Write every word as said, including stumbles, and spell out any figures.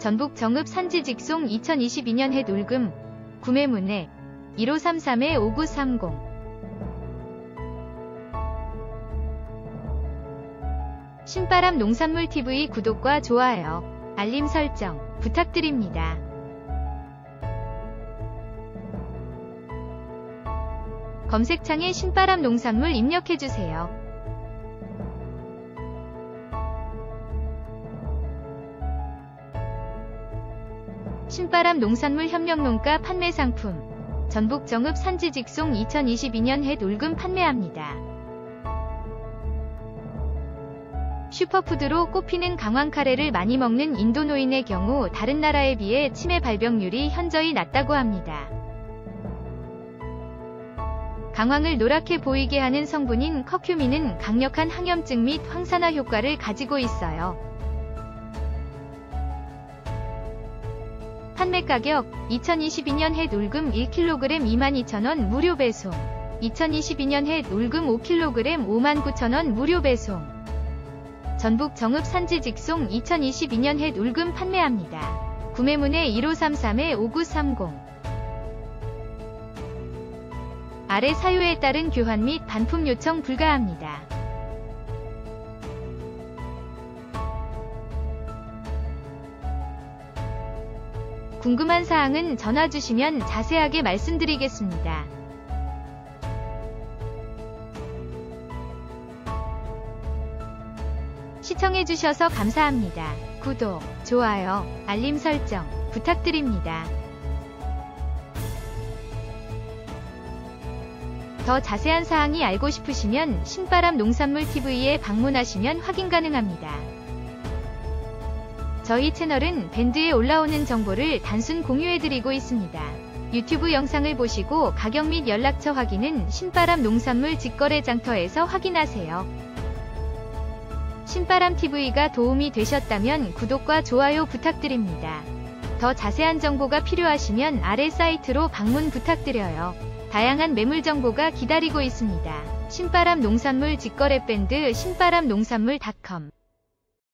전북 정읍 산지 직송 이천이십이년 햇 울금 구매 문의 일오삼삼에 오구삼공 신바람 농산물 티비 구독과 좋아요, 알림 설정 부탁드립니다. 검색창에 신바람 농산물 입력해주세요. 신바람 농산물 협력농가 판매 상품 전북 정읍 산지 직송 이천이십이년 햇 울금 판매합니다. 슈퍼푸드로 꼽히는 강황 카레를 많이 먹는 인도노인의 경우 다른 나라에 비해 치매 발병률이 현저히 낮다고 합니다. 강황을 노랗게 보이게 하는 성분인 커큐민은 강력한 항염증 및 황산화 효과를 가지고 있어요. 판매가격 이천이십이년 햇 울금 일 킬로그램 이만 이천 원 무료 배송, 이천이십이년 햇 울금 오 킬로그램 오만 구천 원 무료 배송. 전북 정읍 산지 직송 이천이십이년 햇 울금 판매합니다. 구매문의 일오삼삼에 오구삼공 아래 사유에 따른 교환 및 반품 요청 불가합니다. 궁금한 사항은 전화 주시면 자세하게 말씀드리겠습니다. 시청해주셔서 감사합니다. 구독, 좋아요, 알림 설정 부탁드립니다. 더 자세한 사항이 알고 싶으시면 신바람 농산물 티비에 방문하시면 확인 가능합니다. 저희 채널은 밴드에 올라오는 정보를 단순 공유해드리고 있습니다. 유튜브 영상을 보시고 가격 및 연락처 확인은 신바람 농산물 직거래 장터에서 확인하세요. 신바람 티비가 도움이 되셨다면 구독과 좋아요 부탁드립니다. 더 자세한 정보가 필요하시면 아래 사이트로 방문 부탁드려요. 다양한 매물 정보가 기다리고 있습니다. 신바람 농산물 직거래 밴드 신바람 농산물 닷컴